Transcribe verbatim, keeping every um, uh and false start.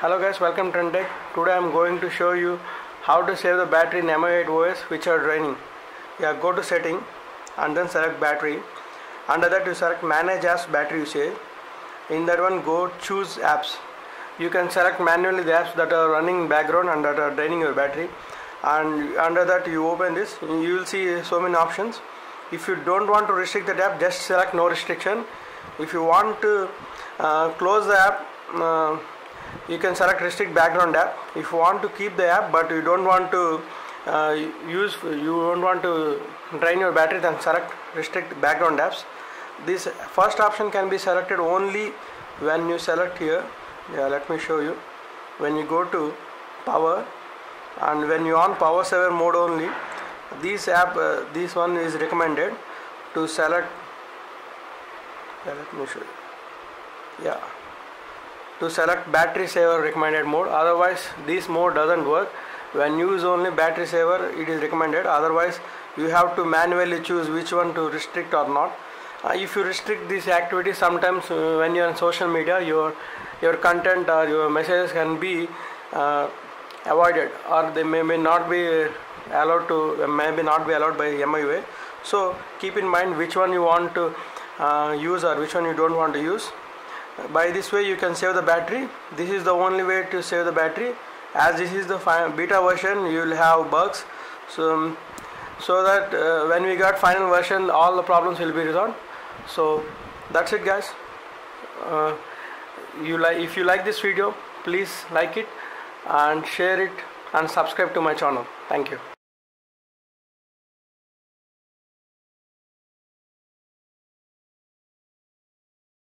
Hello guys, welcome to Trendy Tech. Today I am going to show you how to save the battery in M I U I eight O S which are draining. Yeah, go to setting and then select battery. Under that you select manage apps battery usage. In that one go choose apps. You can select manually the apps that are running in background and that are draining your battery. And under that you open this, you will see so many options. If you don't want to restrict the app, just select no restriction. If you want to uh, close the app, uh, you can select restrict background app. If you want to keep the app but you don't want to uh, use you don't want to drain your battery, then select restrict background apps. This first option can be selected only when you select here. Yeah, let me show you. When you go to power and when you on power saver mode only, this app uh, this one is recommended to select. Yeah, let me show you. Yeah, to select battery saver recommended mode. Otherwise this mode doesn't work. When use only battery saver it is recommended, otherwise you have to manually choose which one to restrict or not. Uh, if you restrict this activity, sometimes uh, when you are on social media your your content or your messages can be uh, avoided, or they may, may not be allowed to may be not be allowed by M I U I. So keep in mind which one you want to uh, use or which one you don't want to use. By this way you can save the battery. This is the only way to save the battery, as this is the beta version. You will have bugs, so so that uh, when we got final version all the problems will be resolved. So that's it guys. Uh, you like if you like this video, please like it and share it and subscribe to my channel. Thank you.